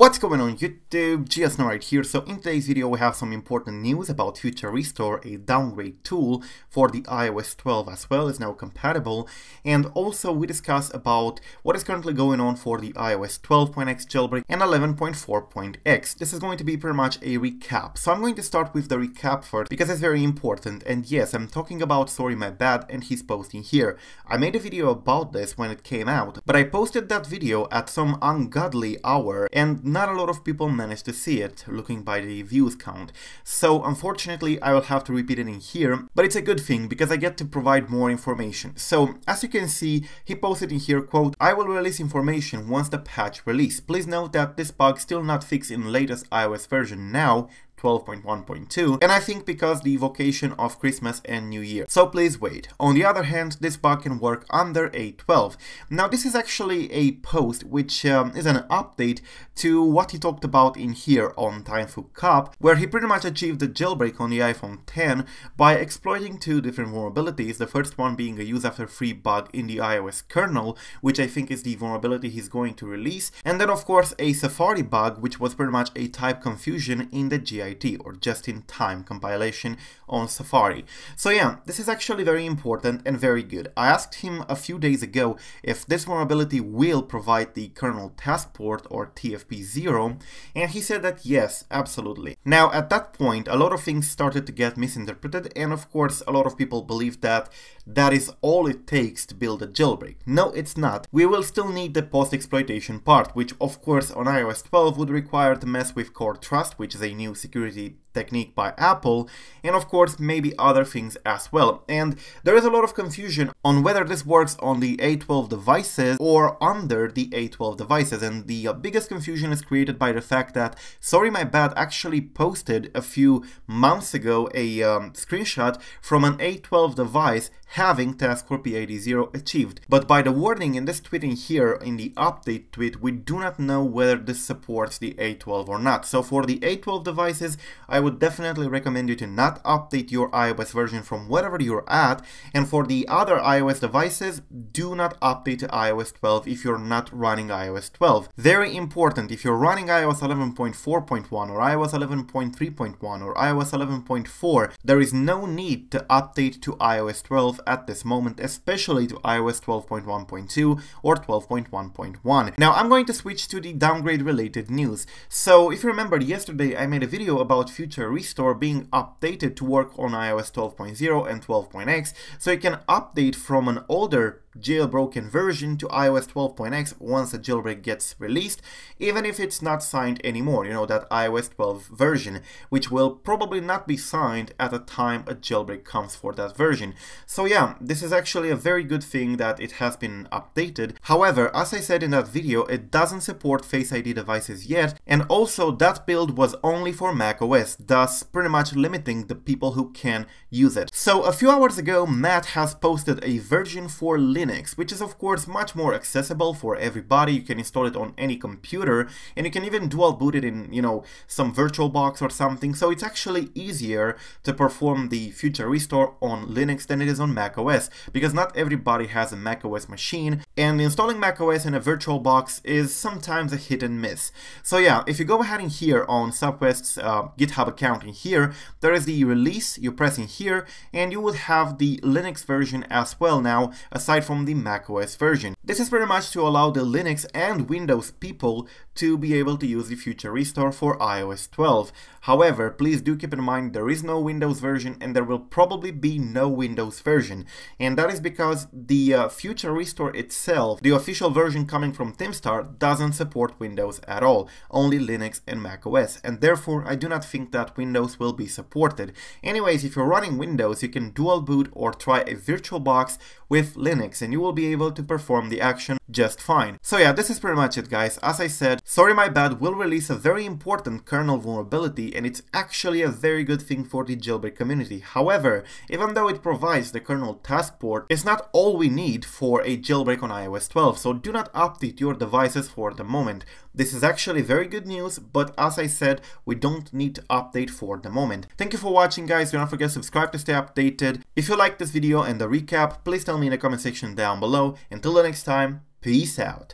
What's going on YouTube, GSN right here. So in today's video we have some important news about Future Restore, a downgrade tool for the iOS 12 as well, is now compatible. And also we discuss about what is currently going on for the iOS 12.x jailbreak and 11.4.x. This is going to be pretty much a recap. So I'm going to start with the recap first because it's very important. And yes, I'm talking about SorryMyBad and he's posting here. I made a video about this when it came out, but I posted that video at some ungodly hour and not a lot of people managed to see it, looking by the views count. So unfortunately I will have to repeat it in here, but it's a good thing because I get to provide more information. So as you can see, he posted in here, quote, "I will release information once the patch release. Please note that this bug still not fixed in latest iOS version now, 12.1.2, and I think because the vocation of Christmas and New Year. So please wait. On the other hand, this bug can work under A12. Now this is actually a post which is an update to what he talked about in here on TimeFoodCop, where he pretty much achieved the jailbreak on the iPhone X by exploiting two different vulnerabilities, the first one being a use after free bug in the iOS kernel, which I think is the vulnerability he's going to release, and then of course a Safari bug, which was pretty much a type confusion in the GSN, or just-in-time compilation on Safari. So yeah, this is actually very important and very good. I asked him a few days ago if this vulnerability will provide the kernel task port or TFP0, and he said that yes, absolutely. Now at that point a lot of things started to get misinterpreted, and of course a lot of people believe that that is all it takes to build a jailbreak. No, it's not. We will still need the post-exploitation part, which of course on iOS 12 would require to mess with CoreTrust, which is a new security technique by Apple, and of course maybe other things as well. And there is a lot of confusion on whether this works on the A12 devices or under the A12 devices, and the biggest confusion is created by the fact that SorryMyBad actually posted a few months ago a screenshot from an A12 device having task for P80 achieved. But by the wording in this tweet in here, in the update tweet, we do not know whether this supports the A12 or not. So for the A12 devices, I would definitely recommend you to not update your iOS version from wherever you're at, and for the other iOS devices, do not update to iOS 12 if you're not running iOS 12. Very important, if you're running iOS 11.4.1 or iOS 11.3.1 or iOS 11.4, there is no need to update to iOS 12 at this moment, especially to iOS 12.1.2 or 12.1.1. Now I'm going to switch to the downgrade related news. So if you remember, yesterday I made a video about Future Restore being updated to work on iOS 12.0 and 12.x, so you can update from an older jailbroken version to iOS 12.x once the jailbreak gets released, even if it's not signed anymore, you know, that iOS 12 version, which will probably not be signed at the time a jailbreak comes for that version. So yeah, this is actually a very good thing that it has been updated. However, as I said in that video, it doesn't support Face ID devices yet, and also that build was only for macOS, thus pretty much limiting the people who can use it. So a few hours ago, Matt has posted a version for Linux, which is of course much more accessible for everybody. You can install it on any computer, and you can even dual boot it in, you know, some VirtualBox or something. So it's actually easier to perform the Future Restore on Linux than it is on macOS, because not everybody has a macOS machine, and installing macOS in a VirtualBox is sometimes a hit and miss. So yeah, if you go ahead in here on s0uthwest's GitHub account in here, there is the release, you press in here, and you would have the Linux version as well now, aside from the macOS version. This is pretty much to allow the Linux and Windows people to be able to use the Future Restore for iOS 12. However, please do keep in mind there is no Windows version, and there will probably be no Windows version. And that is because the Future Restore itself, the official version coming from ThimStar, doesn't support Windows at all, only Linux and macOS, and therefore I do not think that Windows will be supported. Anyways, if you're running Windows, you can dual boot or try a VirtualBox with Linux, and you will be able to perform the action just fine. So yeah, this is pretty much it, guys. As I said, SorryMyBad will release a very important kernel vulnerability, and it's actually a very good thing for the jailbreak community. However, even though it provides the kernel task port, it's not all we need for a jailbreak on iOS 12, so do not update your devices for the moment. This is actually very good news, but as I said, we don't need to update for the moment. Thank you for watching, guys. Do not forget to subscribe to stay updated. If you like this video and the recap, please tell me in the comment section down below. Until the next time, peace out.